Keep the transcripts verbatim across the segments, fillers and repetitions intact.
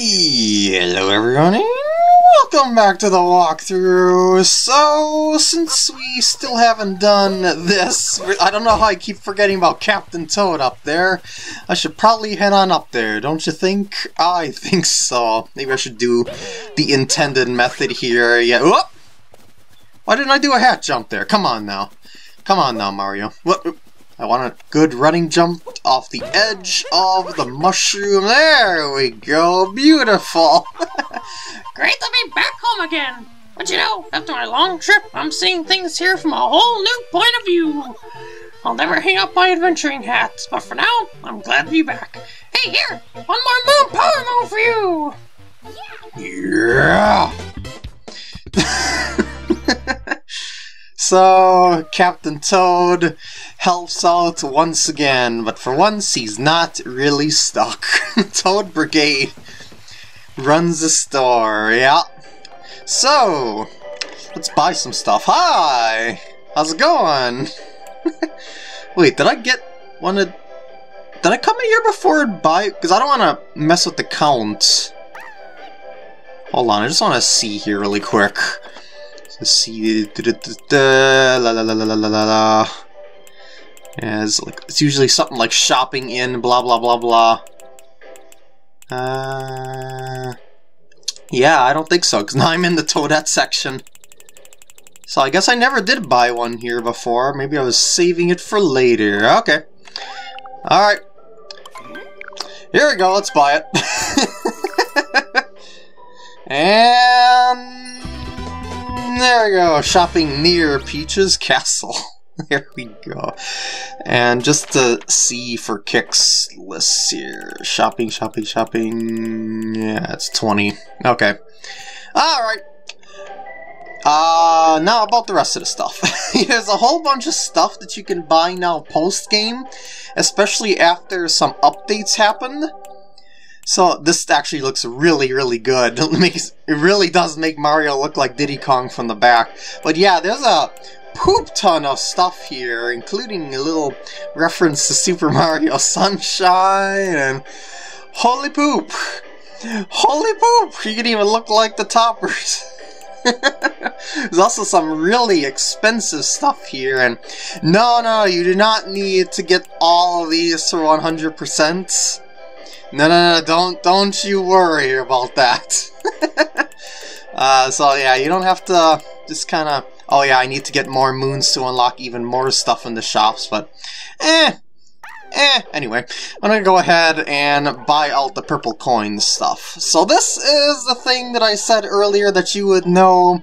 Hello everyone, and welcome back to the walkthrough. So, since we still haven't done this, I don't know how I keep forgetting about Captain Toad up there. I should probably head on up there, don't you think? I think so. Maybe I should do the intended method here. Yeah. Whoop! Why didn't I do a hat jump there? Come on now. Come on now, Mario. What? I want a good running jump off the edge of the mushroom. There we go. Beautiful. Great to be back home again. But you know, after my long trip, I'm seeing things here from a whole new point of view. I'll never hang up my adventuring hats, but for now, I'm glad to be back. Hey, here, one more moon power move for you. Yeah. Yeah. So, Captain Toad helps out once again, but for once he's not really stuck. Toad Brigade runs the store, yeah. So, let's buy some stuff. Hi! How's it going? Wait, did I get one of... Did I come in here before and buy? Because I don't want to mess with the count. Hold on, I just want to see here really quick. Let's see, da, da, da, la la la la la la la. Yeah, it's, like, it's usually something like shopping in, blah blah blah blah. Uh, yeah, I don't think so, because now I'm in the Toadette section. So I guess I never did buy one here before. Maybe I was saving it for later. Okay. Alright. Here we go, let's buy it. And... there we go, shopping near Peach's Castle. There we go. And just to see for kicks, let's see here. Shopping, shopping, shopping. Yeah, it's twenty. Okay. Alright. Uh, now about the rest of the stuff. There's a whole bunch of stuff that you can buy now post-game, especially after some updates happened. So this actually looks really, really good. It, makes, it really does make Mario look like Diddy Kong from the back. But yeah, there's a poop ton of stuff here, including a little reference to Super Mario Sunshine, and holy poop! Holy poop! You can even look like the toppers. There's also some really expensive stuff here, and no, no, you do not need to get all of these for one hundred percent. No, no, no, don't, don't you worry about that. uh, so yeah, you don't have to just kind of, oh yeah, I need to get more moons to unlock even more stuff in the shops, but eh, eh, anyway, I'm gonna go ahead and buy out the purple coin stuff. So this is the thing that I said earlier that you would know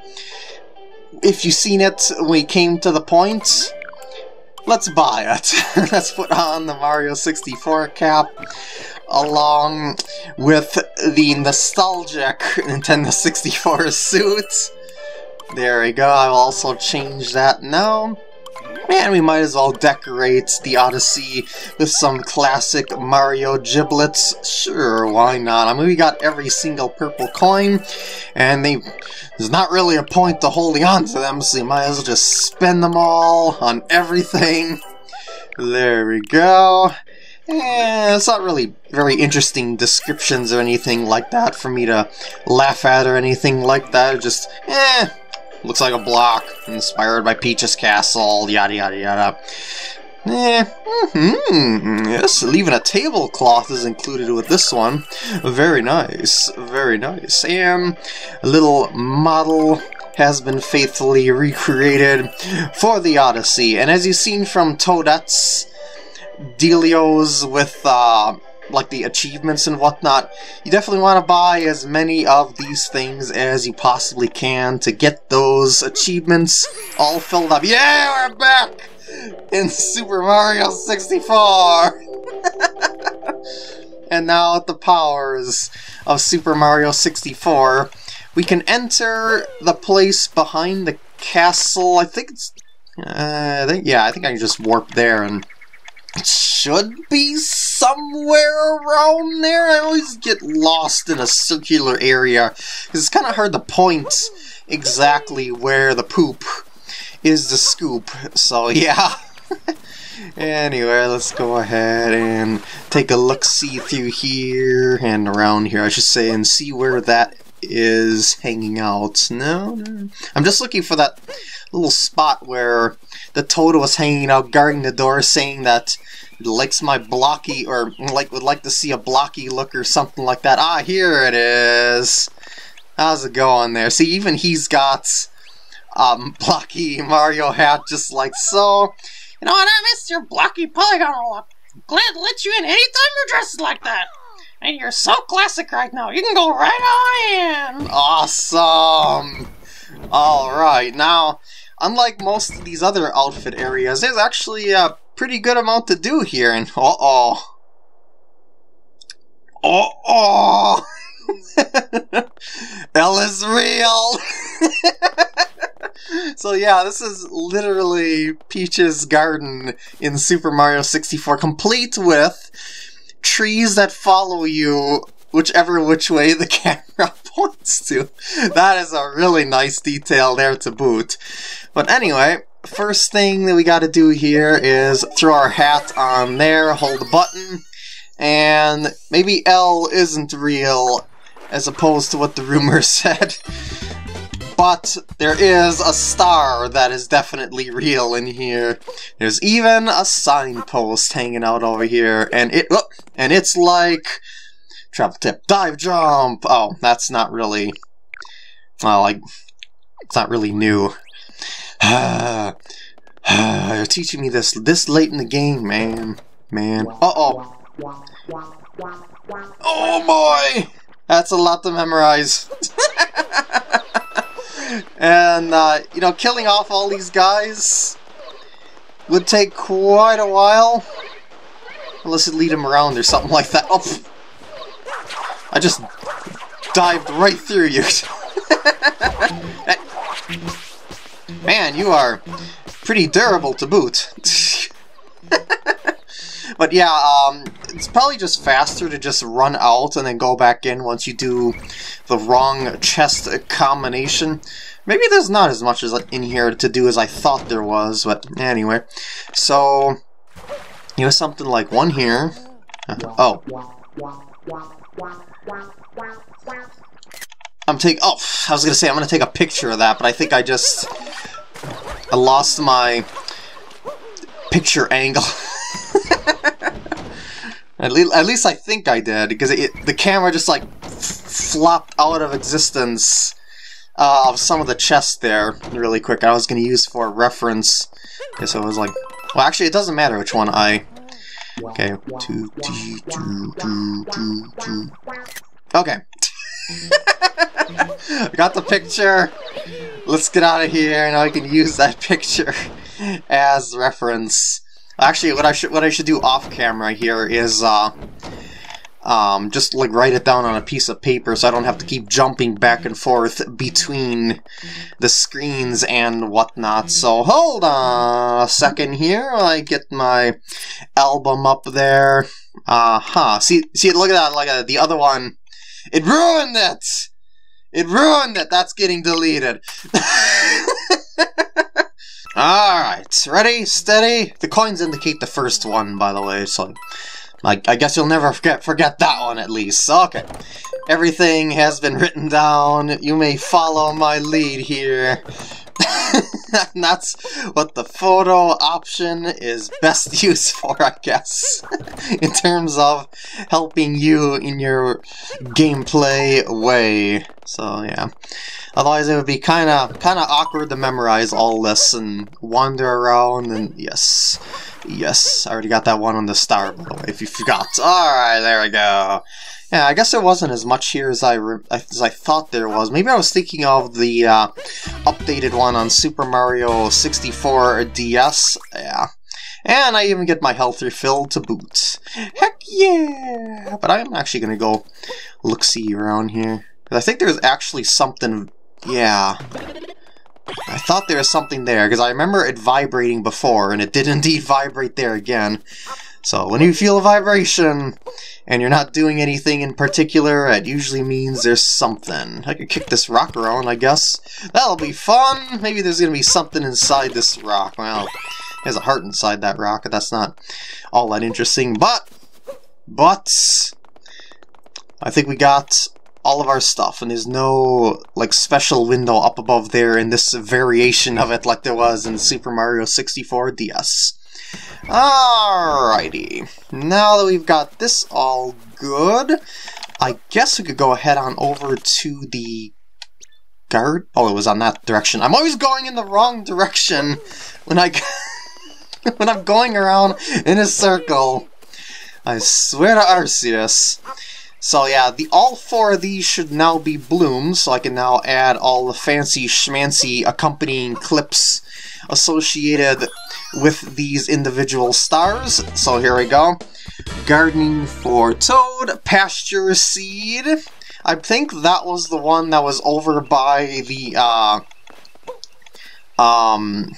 if you seen it when we came to the point. Let's buy it. Let's put on the Mario sixty-four cap along with the nostalgic Nintendo sixty-four suit. There we go. I'll also change that now. And we might as well decorate the Odyssey with some classic Mario giblets. Sure, why not? I mean, we got every single purple coin, and they, there's not really a point to holding on to them, so you might as well just spend them all on everything. There we go. Yeah, it's not really very interesting descriptions or anything like that for me to laugh at or anything like that. It just, eh... looks like a block, inspired by Peach's Castle, yada yada yada. Eh, mm-hmm. Yes, even a tablecloth is included with this one. Very nice, very nice. And a little model has been faithfully recreated for the Odyssey. And as you've seen from Toadette's dealios with, uh, like the achievements and whatnot, you definitely want to buy as many of these things as you possibly can to get those achievements all filled up. Yeah, we're back in Super Mario sixty-four! And now with the powers of Super Mario sixty-four, we can enter the place behind the castle. I think it's... Uh, I think, yeah, I think I can just warp there and... it should be somewhere around there. I always get lost in a circular area, because it's kind of hard to point exactly where the poop is the scoop. So yeah, Anyway, let's go ahead and take a look-see through here and around here, I should say, and see where that is hanging out. No, no. I'm just looking for that little spot where the Toad was hanging out, guarding the door, saying that it likes my blocky, or like would like to see a blocky look or something like that. Ah, here it is. How's it going there? See, even he's got um, blocky Mario hat just like so. You know what? I miss your blocky polygon roll-up. Glad to let you in anytime you're dressed like that. And you're so classic right now. You can go right on in. Awesome. Alright, now, unlike most of these other outfit areas, there's actually a pretty good amount to do here. And uh-oh. Uh-oh. L is real. So yeah, this is literally Peach's Garden in Super Mario sixty-four, complete with trees that follow you whichever which way the camera points to. That is a really nice detail there to boot. But anyway, first thing that we gotta do here is throw our hat on there, hold the button, and maybe L isn't real as opposed to what the rumor said. But there is a star that is definitely real in here. There's even a signpost hanging out over here, and it oh, and it's like travel tip, dive jump. Oh, that's not really well, like it's not really new. You're teaching me this this late in the game, man, man. Uh oh. Oh boy, that's a lot to memorize. And, uh, you know, killing off all these guys would take quite a while. Unless you lead them around or something like that. Oh, I just dived right through you. Man, you are pretty durable to boot. But yeah, um, it's probably just faster to just run out and then go back in once you do the wrong chest combination. Maybe there's not as much as in here to do as I thought there was, but anyway. So, you know, something like one here. Uh, oh. I'm taking... Oh, I was going to say I'm going to take a picture of that, but I think I just... I lost my picture angle. At least, at least I think I did, because it, the camera just like flopped out of existence uh, of some of the chests there really quick. I was going to use for reference. Okay, so it was like, well, actually, it doesn't matter which one I. Okay. Two, two, two, two, two, two. Okay. I got the picture. Let's get out of here. Now I can use that picture as reference. Actually, what I should what I should do off camera here is uh, um, just like write it down on a piece of paper, so I don't have to keep jumping back and forth between the screens and whatnot. So hold on a second here. I get my album up there. Uh huh. See, see, look at that. Like uh, the other one, it ruined it. It ruined it. That's getting deleted. Alright, ready, steady. The coins indicate the first one, by the way, so I, I guess you'll never forget forget that one, at least. Okay. Everything has been written down. You may follow my lead here. And that's what the photo option is best used for, I guess. In terms of helping you in your gameplay way. So yeah. Otherwise it would be kinda kinda awkward to memorize all this and wander around and yes. Yes. I already got that one on the star, by the way, if you forgot. Alright, there we go. Yeah, I guess there wasn't as much here as I re as I thought there was. Maybe I was thinking of the uh, updated one on Super Mario sixty-four D S. Yeah, and I even get my health refilled to boot. Heck yeah! But I'm actually gonna go look see around here. Cause I think there's actually something. Yeah, I thought there was something there because I remember it vibrating before, and it did indeed vibrate there again. So when you feel a vibration and you're not doing anything in particular, it usually means there's something. I could kick this rock around, I guess. That'll be fun! Maybe there's gonna be something inside this rock. Well, has a heart inside that rock. That's not all that interesting, but, but, I think we got all of our stuff, and there's no, like, special window up above there in this variation of it like there was in Super Mario sixty-four D S. Alrighty, now that we've got this all good, I guess we could go ahead on over to the guard. Oh, it was on that direction. I'm always going in the wrong direction when I when I'm going around in a circle. I swear to Arceus. So yeah, the all four of these should now be blooms, so I can now add all the fancy schmancy accompanying clips associated with these individual stars. So here we go. Gardening for Toad, pasture seed. I think that was the one that was over by the, uh, um,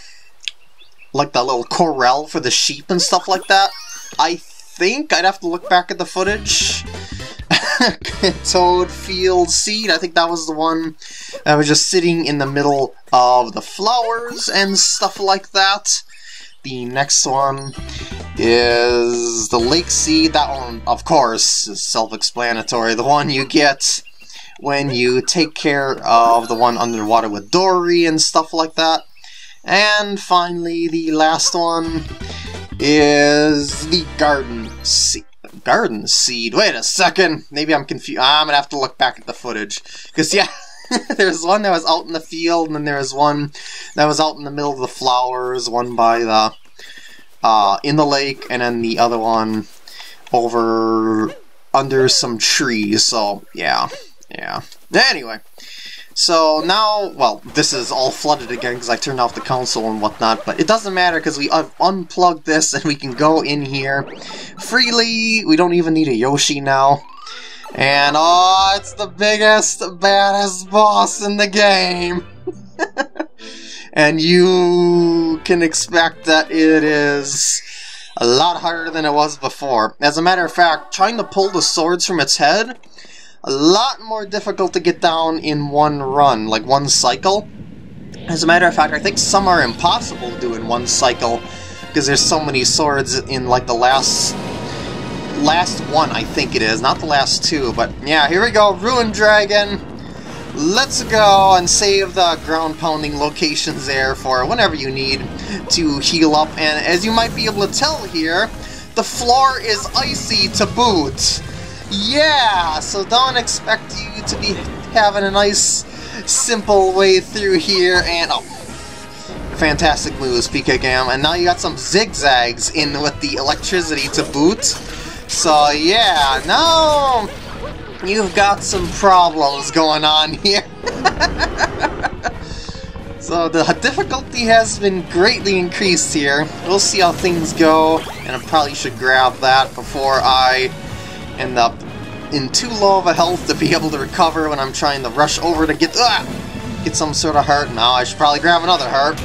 like the little corral for the sheep and stuff like that. I think I'd have to look back at the footage. Toad field seed, I think that was the one that was just sitting in the middle of the flowers and stuff like that. The next one is the lake seed. That one, of course, is self-explanatory. The one you get when you take care of the one underwater with Dory and stuff like that. And finally, the last one is the garden seed. Garden seed. Wait a second. Maybe I'm confused. I'm gonna have to look back at the footage. Because, yeah, there's one that was out in the field, and then there was one that was out in the middle of the flowers, one by the, uh, in the lake, and then the other one over under some trees. So, yeah. Yeah. Anyway. So now, well, this is all flooded again because I turned off the console and whatnot, but it doesn't matter because we have unplugged this and we can go in here freely. We don't even need a Yoshi now. And oh, it's the biggest, baddest boss in the game. And you can expect that it is a lot harder than it was before. As a matter of fact, trying to pull the swords from its head, a lot more difficult to get down in one run, like one cycle. As a matter of fact, I think some are impossible to do in one cycle because there's so many swords in like the last last one, I think it is, not the last two, but yeah, here we go, Ruined Dragon. Let's go and save the ground pounding locations there for whenever you need to heal up, and as you might be able to tell here, the floor is icy to boot. Yeah, so don't expect you to be having a nice, simple way through here, and oh, fantastic moves, PKGam, and now you got some zigzags in with the electricity to boot, so yeah, now you've got some problems going on here. So the difficulty has been greatly increased here. We'll see how things go, and I probably should grab that before I end up in too low of a health to be able to recover when I'm trying to rush over to get ah, get some sort of heart. Now I should probably grab another heart.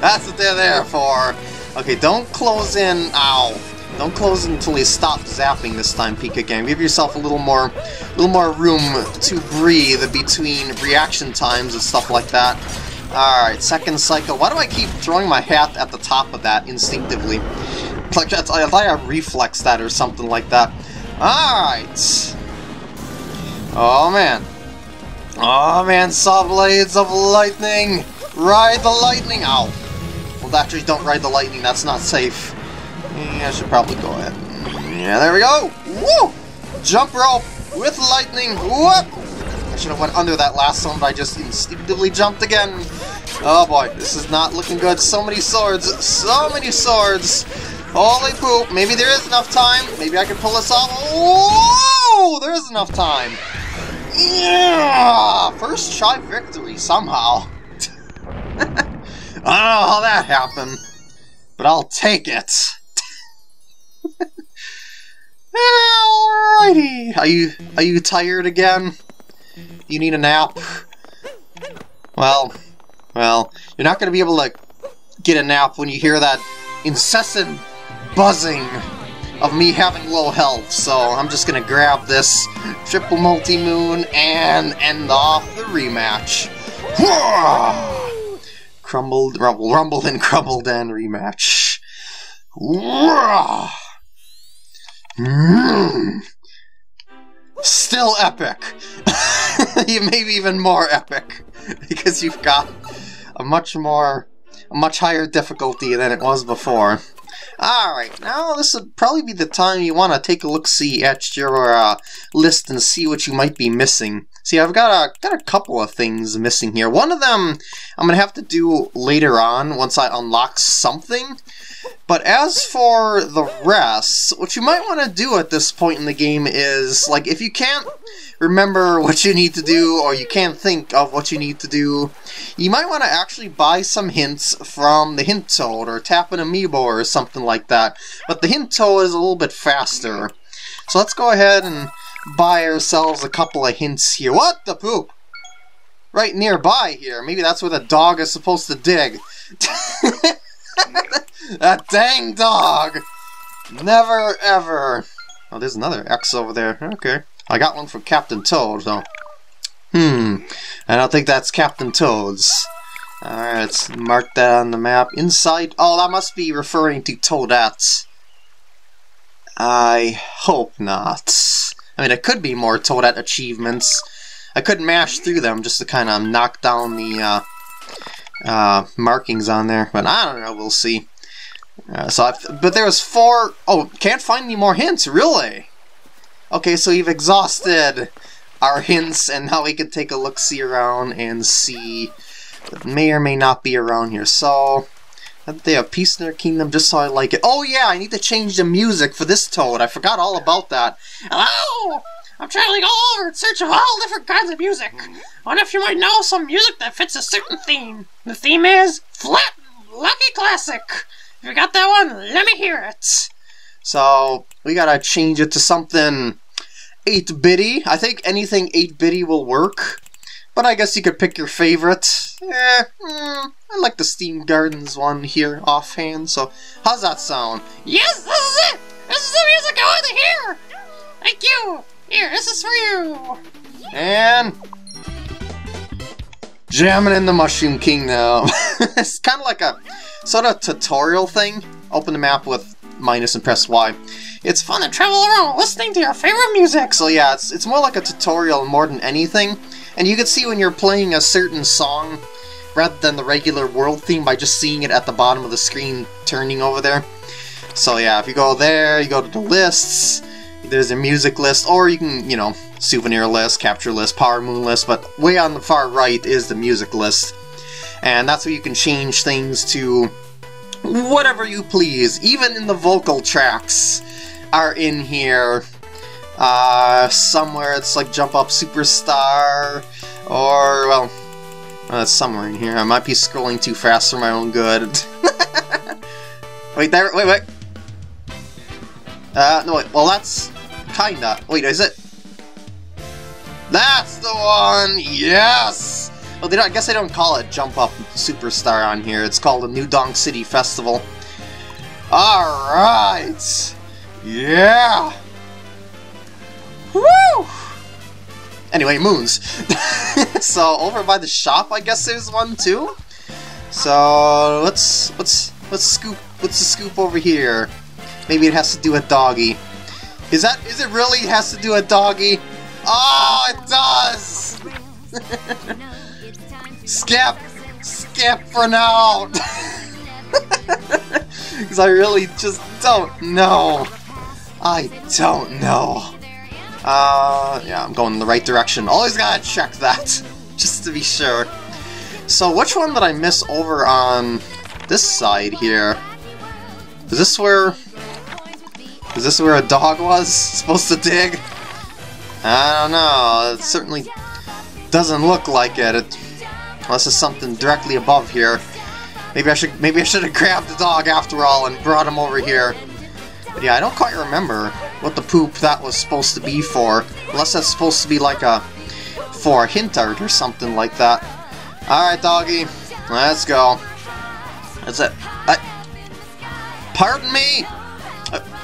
That's what they're there for. Okay, don't close in. Ow! Don't close in until they stop zapping this time, PKGam. Give yourself a little more, a little more room to breathe between reaction times and stuff like that. All right, second cycle. Why do I keep throwing my hat at the top of that instinctively? Like that's, I thought I reflexed that or something like that. Alright. Oh man. Oh man, saw blades of lightning! Ride the lightning! Ow. Well, actually, don't ride the lightning, that's not safe. Yeah, I should probably go ahead. Yeah, there we go! Woo! Jump rope with lightning! Whoop! I should have went under that last one, but I just instinctively jumped again. Oh boy, this is not looking good. So many swords! So many swords! Holy poop, maybe there is enough time. Maybe I can pull this off. Oh, there is enough time. Yeah! First try victory somehow. I don't know how that happened, but I'll take it. Alrighty. Are you, are you tired again? You need a nap? Well, well, you're not going to be able to get a nap when you hear that incessant buzzing of me having low health, so I'm just gonna grab this triple multi-moon and end off the rematch. Crumbled, rumble, rumbled and crumbled and rematch. Mm. Still epic. Maybe even more epic because you've got a much more, a much higher difficulty than it was before. Alright, now this would probably be the time you want to take a look-see at your uh, list and see what you might be missing. See, I've got a, got a couple of things missing here. One of them I'm going to have to do later on once I unlock something. But as for the rest, what you might want to do at this point in the game is, like, if you can't remember what you need to do or you can't think of what you need to do, you might want to actually buy some hints from the Hint Toad or tap an amiibo or something like that. But the Hint Toad is a little bit faster. So let's go ahead and buy ourselves a couple of hints here. What the poop? Right nearby here. Maybe that's where the dog is supposed to dig. That dang dog! Never ever! Oh, there's another X over there. Okay. I got one for Captain Toad, though. Hmm. I don't think that's Captain Toad's. Alright, let's mark that on the map. Inside. Oh, that must be referring to Toadette. I hope not. I mean, it could be more Toadette achievements. I could mash through them just to kind of knock down the, uh... uh markings on there, but I don't know, we'll see. Uh, so I've, but there was four. Oh, can't find any more hints, really? Okay, so we've exhausted our hints and now we can take a look see around and see what may or may not be around here. So they have peace in their kingdom just so I like it. Oh yeah, I need to change the music for this Toad. I forgot all about that. Hello! I'm traveling all over in search of all different kinds of music. I wonder if you might know some music that fits a certain theme. The theme is Flat Lucky Classic. If you got that one, let me hear it. So, we gotta change it to something eight bitty. I think anything eight bitty will work. But I guess you could pick your favorite. Eh, mm, I like the Steam Gardens one here offhand, so how's that sound? Yes, this is it! This is the music I want to hear! Thank you! Here, this is for you! And... jamming in the Mushroom Kingdom. It's kind of like a sort of tutorial thing. Open the map with minus and press Y. It's fun to travel around listening to your favorite music! So yeah, it's, it's more like a tutorial more than anything. And you can see when you're playing a certain song rather than the regular world theme by just seeing it at the bottom of the screen turning over there. So yeah, if you go there, you go to the lists. There's a music list, or you can, you know, souvenir list, capture list, power moon list, but way on the far right is the music list. And that's where you can change things to whatever you please. Even in the vocal tracks are in here. Uh, somewhere it's like Jump Up Superstar, or, well, that's somewhere in here. I might be scrolling too fast for my own good. Wait, there, wait, wait. Uh, no, wait, well that's kinda, wait, is it? That's the one, yes! Well, they don't, I guess they don't call it Jump Up Superstar on here, it's called the New Donk City Festival. Alright! Yeah! Woo! Anyway, moons. So, over by the shop, I guess there's one too? So, let's, let's, let's scoop, what's the scoop over here? Maybe it has to do with doggy. Is that, is it really has to do with doggy? Oh, it does! Skip! Skip for now! Because I really just don't know. I don't know. Uh, yeah, I'm going in the right direction. Always gotta check that, just to be sure. So which one did I miss over on this side here? Is this where... is this where a dog was supposed to dig? I don't know, it certainly doesn't look like it, it unless it's something directly above here. Maybe I should maybe I should have grabbed the dog after all and brought him over here. But yeah, I don't quite remember what the poop that was supposed to be for, unless that's supposed to be like a for a hint art or something like that. Alright doggy, let's go. That's it. I, pardon me?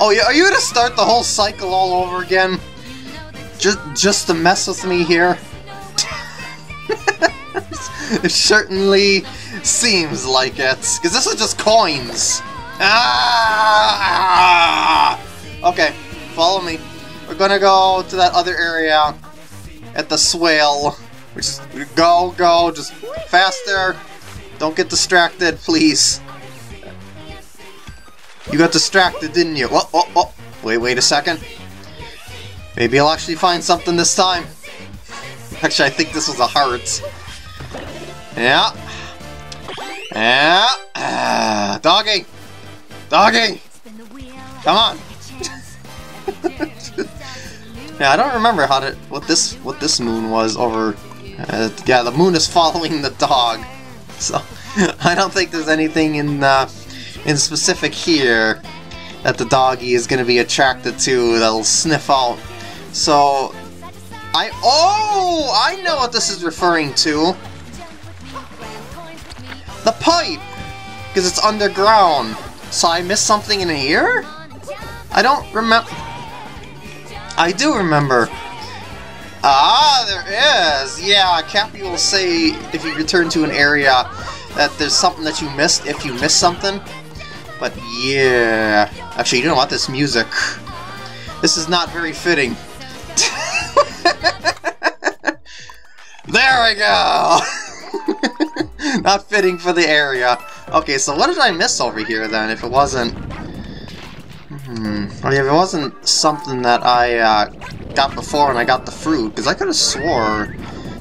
Oh yeah, are you gonna start the whole cycle all over again? Just, just to mess with me here? Certainly Seems like it. Because this is just coins. Ah! Okay, follow me. We're gonna go to that other area at the swale. Which is go, go, just faster. Don't get distracted, please. You got distracted, didn't you? Oh, oh, oh. Wait, wait a second. Maybe I'll actually find something this time. Actually, I think this was a heart. Yeah. Yeah. Uh, doggy. Doggy. Come on. Yeah, I don't remember how to what this what this moon was over. Uh, yeah, the moon is following the dog. So I don't think there's anything in uh, in specific here that the doggy is gonna be attracted to that'll sniff out. So I oh I know what this is referring to. The pipe, because it's underground. So I missed something in here? I don't remember. I do remember. Ah, there is! Yeah, Cappy will say if you return to an area that there's something that you missed, if you missed something. But yeah... Actually, you don't want this music. This is not very fitting. There we go! Not fitting for the area. Okay, so what did I miss over here then, if it wasn't... Hmm. I mean, if it wasn't something that I uh, got before and I got the fruit, because I could have swore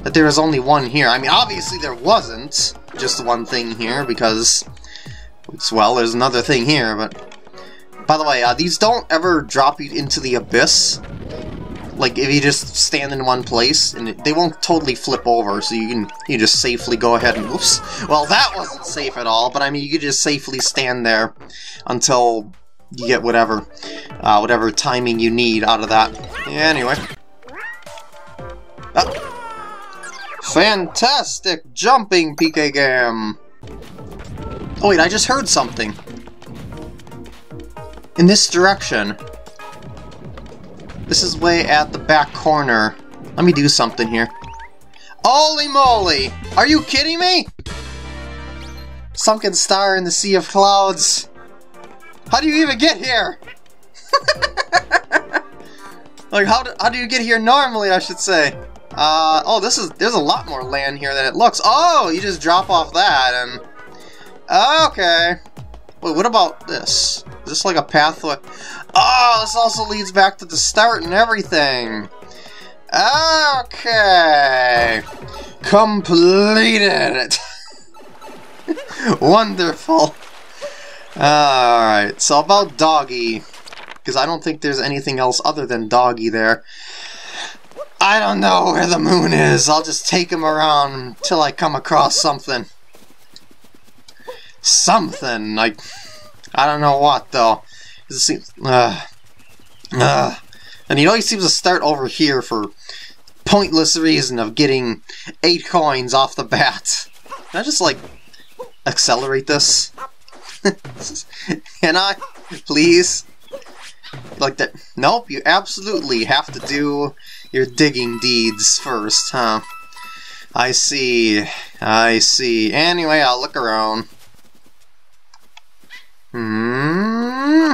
that there was only one here. I mean, obviously there wasn't just one thing here, because, well, there's another thing here, but... By the way, uh, these don't ever drop you into the abyss. Like, if you just stand in one place, and it, they won't totally flip over, so you can you just safely go ahead and... Oops. Well, that wasn't safe at all, but I mean, you could just safely stand there until... You get whatever, uh, whatever timing you need out of that. Yeah, anyway. Ah. Fantastic jumping, PKGam! Oh wait, I just heard something. In this direction. This is way at the back corner. Let me do something here. Holy moly! Are you kidding me? Sunken Star in the Sea of Clouds. How do you even get here? Like, how do, how do you get here normally, I should say? Uh, oh, this is, there's a lot more land here than it looks. Oh, you just drop off that and... Okay. Wait, what about this? Is this like a pathway? Oh, this also leads back to the start and everything. Okay. Completed it. Wonderful. Alright, so about Doggy, because I don't think there's anything else other than Doggy there. I don't know where the moon is. I'll just take him around until I come across something. Something, like, I don't know what, though. It seems, uh, uh, and he always seems to start over here for pointless reason of getting eight coins off the bat. Can I just, like, accelerate this? Can I? Please? Like that? Nope, you absolutely have to do your digging deeds first, huh? I see. I see. Anyway, I'll look around. Hmm.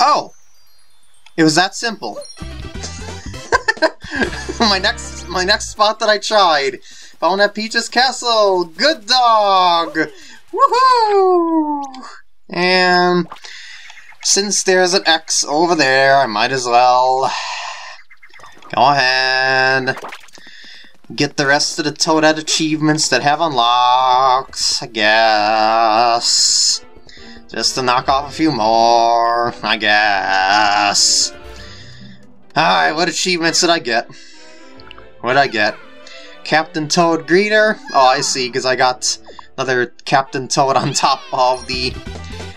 Oh! It was that simple. my next my next spot that I tried. Found at Peach's Castle. Good dog! Woohoo! And since there's an X over there, I might as well go ahead get the rest of the Toadette achievements that have unlocks, I guess. Just to knock off a few more, I guess. Alright, what achievements did I get? What did I get? Captain Toad Greeter? Oh, I see, because I got... another Captain Toad on top of the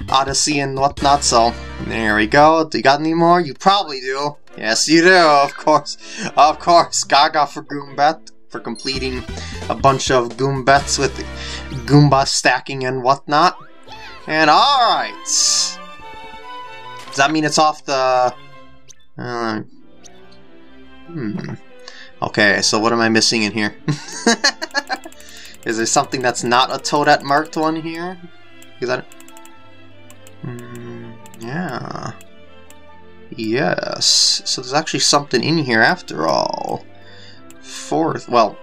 Odyssey and whatnot, so there we go. Do you got any more? You probably do. Yes, you do, of course. Of course, Gaga for Goombet, for completing a bunch of Goombets with Goomba stacking and whatnot. And alright! Does that mean it's off the... Uh, hmm. Okay, so what am I missing in here? Is there something that's not a Toadette marked one here? Is that... Mm, yeah. Yes. So there's actually something in here after all. Fourth... Well,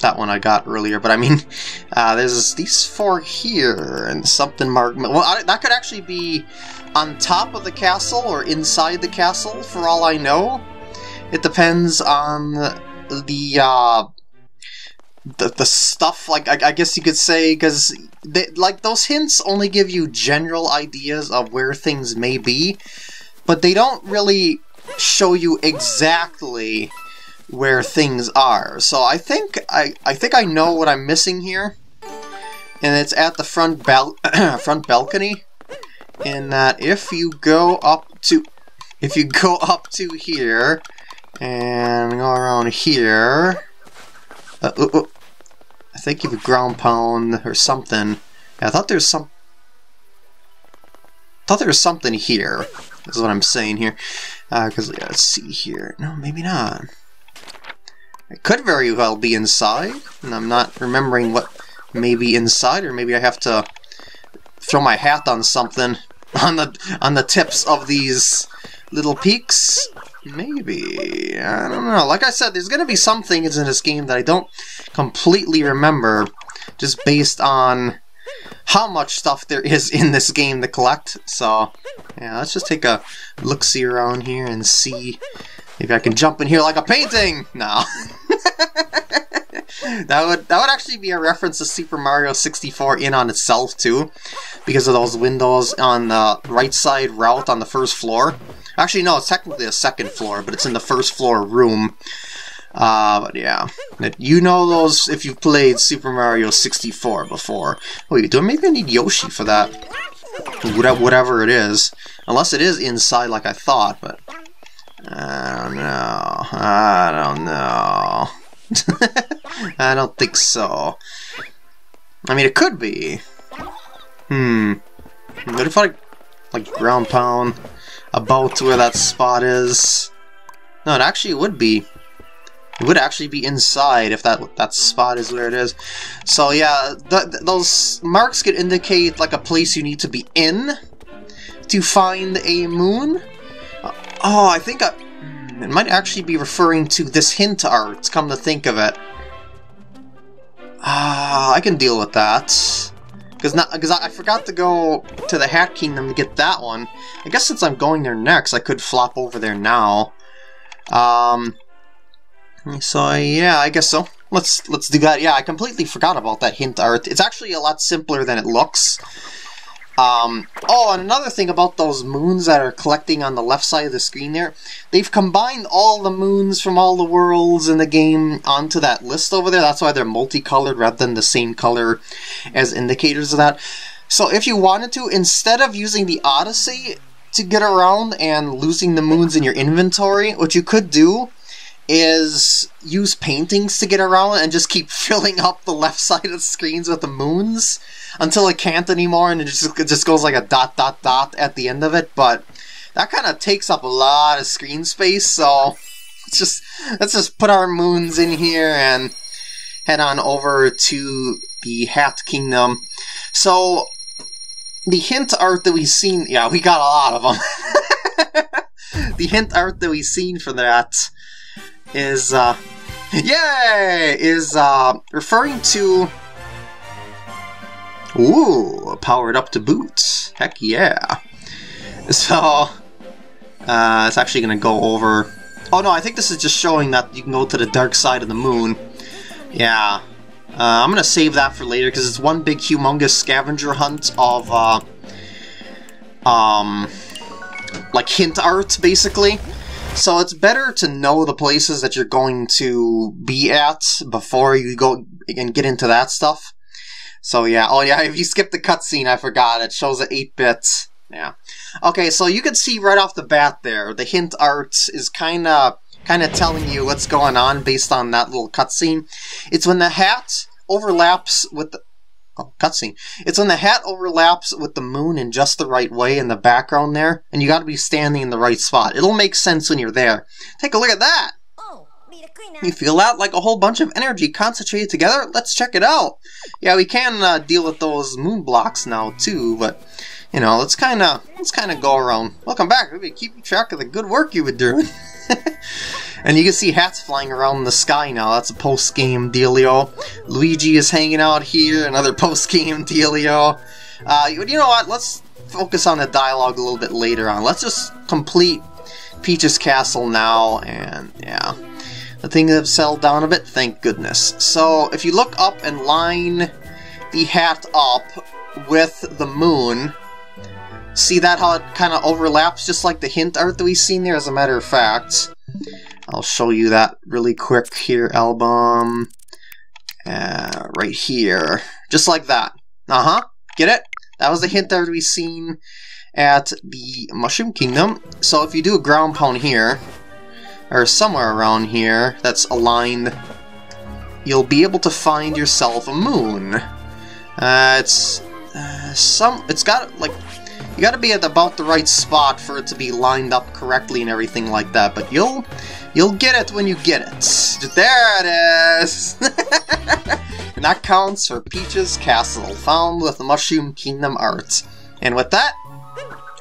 that one I got earlier, but I mean, uh, there's these four here, and something marked... Well, I, that could actually be on top of the castle, or inside the castle, for all I know. It depends on the... Uh, The, the stuff, like, I, I guess you could say, because, like, those hints only give you general ideas of where things may be, but they don't really show you exactly where things are. So I think I, I think I know what I'm missing here, and it's at the front, bal front balcony, and that if you go up to, if you go up to here, and go around here... Uh, ooh, ooh. I think you could ground pound or something. Yeah, I thought there was some. I thought there was something here. This is what I'm saying here. Uh, cause yeah, let's see here. No, maybe not. It could very well be inside, and I'm not remembering what may be inside, or maybe I have to throw my hat on something on the on the tips of these little peaks. Maybe, I don't know. Like I said, there's going to be some things in this game that I don't completely remember, just based on how much stuff there is in this game to collect. So, yeah, let's just take a look-see around here and see if I can jump in here like a painting! No. That would, that would actually be a reference to Super Mario sixty-four in on itself, too, because of those windows on the right side route on the first floor. Actually, no, it's technically a second floor, but it's in the first floor room. Uh, but yeah. You know those if you've played Super Mario sixty-four before. Wait, do I maybe I need Yoshi for that? Whatever it is. Unless it is inside like I thought, but... I don't know. I don't know. I don't think so. I mean, it could be. Hmm. What if I, like, ground pound... about where that spot is. No, it actually would be. It would actually be inside if that that spot is where it is. So yeah, th th those marks could indicate like a place you need to be in to find a moon. Uh, oh, I think I, it might actually be referring to this hint art, come to think of it. Ah, uh, I can deal with that. Because not, because I forgot to go to the Hat Kingdom to get that one. I guess since I'm going there next, I could flop over there now. Um, so yeah, I guess so. Let's let's do that. Yeah, I completely forgot about that hint art. It's actually a lot simpler than it looks. Um, oh, and another thing about those moons that are collecting on the left side of the screen there, they've combined all the moons from all the worlds in the game onto that list over there. That's why they're multicolored rather than the same color as indicators of that. So if you wanted to, instead of using the Odyssey to get around and losing the moons in your inventory, what you could do is use paintings to get around and just keep filling up the left side of the screens with the moons until it can't anymore, and it just, it just goes like a dot dot dot at the end of it. But that kind of takes up a lot of screen space, so let's just, let's just put our moons in here and head on over to the Hat Kingdom. So the hint art that we've seen, yeah, we got a lot of them. The hint art that we've seen for that is, uh, yay! Is, uh, referring to... Ooh, powered up to boot. Heck yeah. So, uh, it's actually gonna go over... Oh no, I think this is just showing that you can go to the dark side of the moon. Yeah. Uh, I'm gonna save that for later, because it's one big humongous scavenger hunt of, uh... Um... like, hint art, basically. So it's better to know the places that you're going to be at before you go and get into that stuff. So yeah, oh yeah, if you skip the cutscene, I forgot, it shows at eight bit. Yeah. Okay, so you can see right off the bat there, the hint art is kinda, kinda telling you what's going on based on that little cutscene. It's when the hat overlaps with the... Oh, cutscene. It's when the hat overlaps with the moon in just the right way in the background there, and you gotta be standing in the right spot. It'll make sense when you're there. Take a look at that! Oh. You feel that? Like a whole bunch of energy concentrated together? Let's check it out! Yeah, we can uh, deal with those moon blocks now, too, but, you know, let's kind of let's kind of go around. Welcome back! We'll be keeping track of the good work you've been doing. And you can see hats flying around in the sky now. That's a post-game dealio. Luigi is hanging out here, another post-game dealio. Uh, you, you know what? Let's focus on the dialogue a little bit later on. Let's just complete Peach's Castle now, and yeah. The things have settled down a bit, thank goodness. So, if you look up and line the hat up with the moon, see that how it kind of overlaps, just like the hint art that we've seen there, as a matter of fact. I'll show you that really quick here, album. Uh, right here. Just like that. Uh-huh. Get it? That was the hint art we've seen at the Mushroom Kingdom. So, if you do a ground pound here, or somewhere around here that's aligned, you'll be able to find yourself a moon. Uh, it's uh, some. It's got like you got to be at about the right spot for it to be lined up correctly and everything like that. But you'll you'll get it when you get it. There it is. And that counts for Peach's Castle, found with the Mushroom Kingdom art. And with that,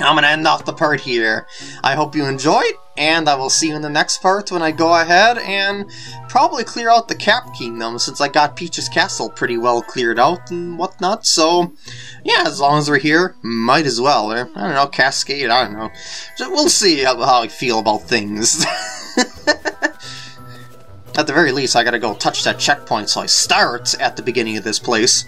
I'm gonna end off the part here. I hope you enjoyed, and I will see you in the next part when I go ahead and probably clear out the Cap Kingdom, since I got Peach's Castle pretty well cleared out and whatnot. So, yeah, as long as we're here, might as well. I don't know, Cascade, I don't know. We'll see how I feel about things. At the very least, I gotta go touch that checkpoint, so I start at the beginning of this place.